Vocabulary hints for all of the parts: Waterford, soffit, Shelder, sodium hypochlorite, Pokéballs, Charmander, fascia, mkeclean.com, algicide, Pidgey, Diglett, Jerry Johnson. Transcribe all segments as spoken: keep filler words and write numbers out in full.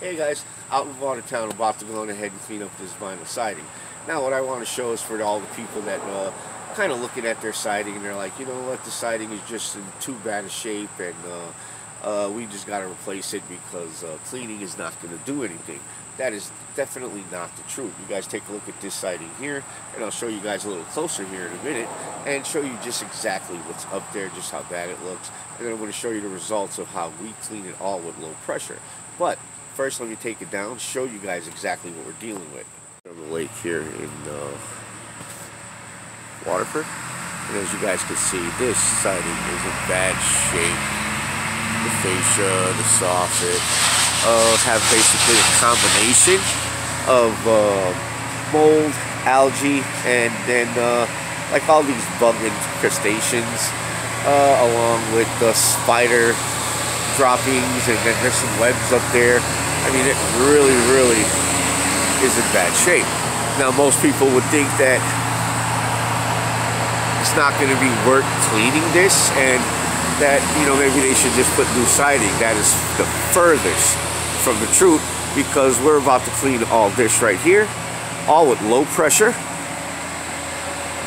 Hey guys, out in Watertown, about to go on ahead and clean up this vinyl siding. Now what I want to show is for all the people that uh, kind of looking at their siding and they're like, you know what, the siding is just in too bad a shape and uh, uh, we just got to replace it because uh, cleaning is not going to do anything. That is definitely not the truth. You guys take a look at this siding here, and I'll show you guys a little closer here in a minute and show you just exactly what's up there, just how bad it looks, and then I'm going to show you the results of how we clean it all with low pressure. But first, let me take it down, show you guys exactly what we're dealing with. On the lake here in uh, Waterford, and as you guys can see, this siding is in bad shape. The fascia, the soffit, uh, have basically a combination of uh, mold, algae, and then uh, like all these bug infestations, uh, along with the spider droppings, and then there's some webs up there. I mean, it really, really is in bad shape. Now, most people would think that it's not going to be worth cleaning this, and that, you know, maybe they should just put new siding. That is the furthest from the truth, because we're about to clean all this right here, all with low pressure,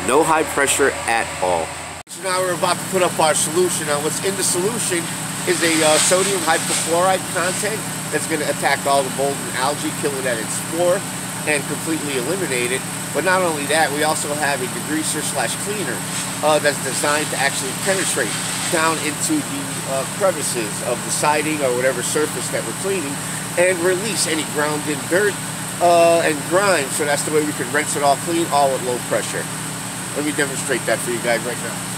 no high pressure at all. So now we're about to put up our solution. Now, what's in the solution is a uh, sodium hypochlorite content that's going to attack all the mold and algae, kill it at its spore, and completely eliminate it. But not only that, we also have a degreaser slash cleaner uh, that's designed to actually penetrate down into the uh, crevices of the siding or whatever surface that we're cleaning and release any ground in dirt uh, and grime. So that's the way we can rinse it all clean, all at low pressure. Let me demonstrate that for you guys right now.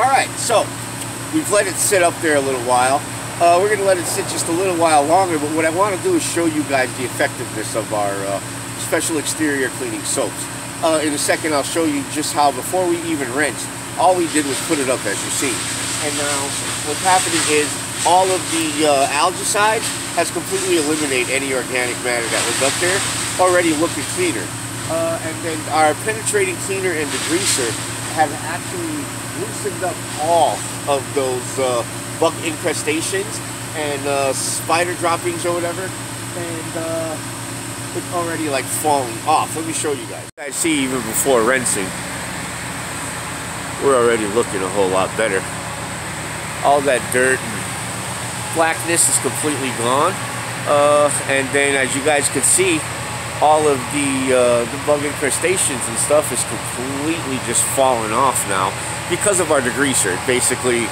Alright, so we've let it sit up there a little while. Uh, we're going to let it sit just a little while longer, but what I want to do is show you guys the effectiveness of our uh, special exterior cleaning soaps. Uh, in a second, I'll show you just how, before we even rinsed, all we did was put it up, as you see. And now what's happening is all of the uh, algicides has completely eliminated any organic matter that was up there, already looking cleaner. Uh, and then our penetrating cleaner and degreaser have actually loosened up all of those uh, bug infestations and uh, spider droppings or whatever, and uh, it's already like falling off. Let me show you guys. I see even before rinsing, we're already looking a whole lot better. All that dirt and blackness is completely gone, uh, and then as you guys can see, all of the, uh, the bug infestations and stuff is completely just falling off now because of our degreaser. It basically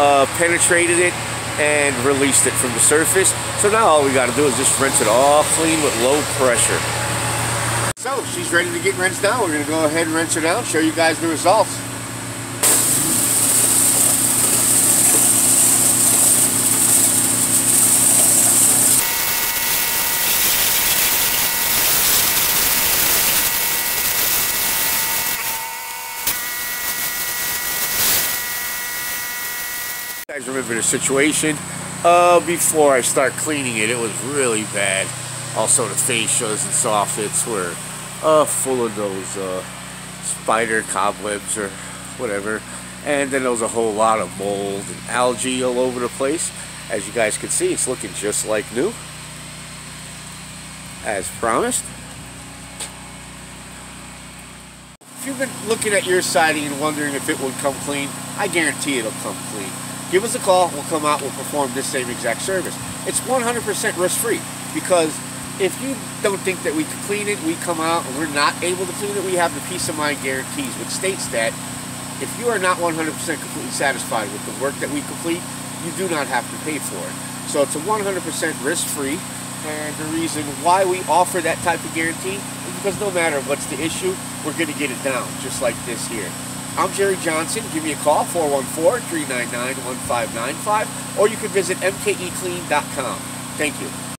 uh, penetrated it and released it from the surface. So now all we got to do is just rinse it all clean with low pressure. So she's ready to get rinsed now. We're going to go ahead and rinse her down, show you guys the results. Guys, remember the situation uh, before I start cleaning it. It was really bad. Also, the fascias and soffits were uh, full of those uh, spider cobwebs or whatever, and then there was a whole lot of mold and algae all over the place. As you guys can see, it's looking just like new, as promised. If you've been looking at your siding and wondering if it would come clean, I guarantee it'll come clean. Give us a call, we'll come out, we'll perform this same exact service. It's one hundred percent risk-free, because if you don't think that we can clean it, we come out and we're not able to clean it, we have the peace of mind guarantees, which states that if you are not one hundred percent completely satisfied with the work that we complete, you do not have to pay for it. So it's a one hundred percent risk-free, and the reason why we offer that type of guarantee is because no matter what's the issue, we're going to get it down, just like this here. I'm Jerry Johnson. Give me a call, four one four, three nine nine, one five nine five, or you can visit m k e clean dot com. Thank you.